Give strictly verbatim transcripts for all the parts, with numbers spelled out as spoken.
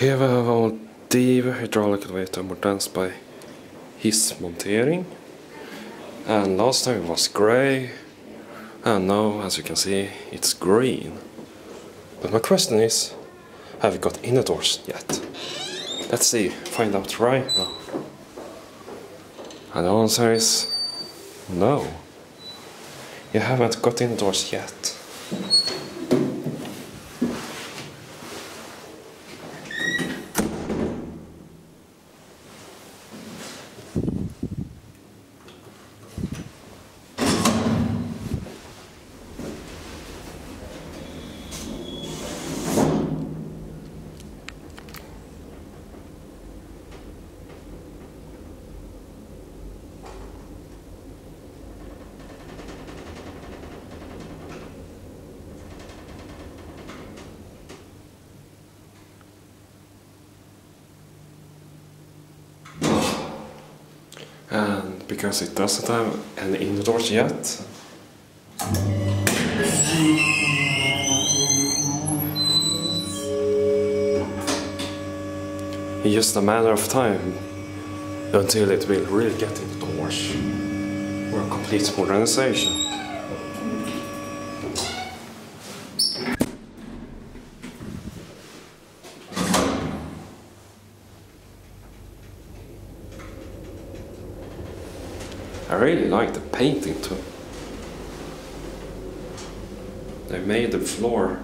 Here we have our DEVE hydraulic elevator modernized by Hissmontering. And last time it was grey, and now, as you can see, it's green. But my question is, have we got inner doors yet? Let's see, find out right now. And the answer is no. You haven't got inner doors yet. And because it doesn't have any inner doors yet, it's just a matter of time until it will really get indoors doors or a complete modernization. I really like the painting too. They made the floor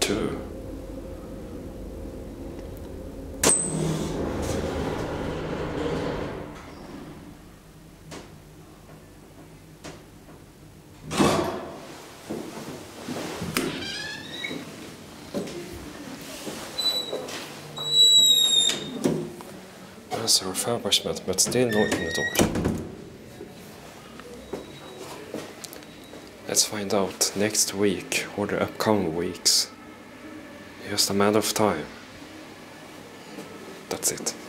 too. That's a refurbishment, but still not in the door. Let's find out next week or the upcoming weeks. Just a matter of time. That's it.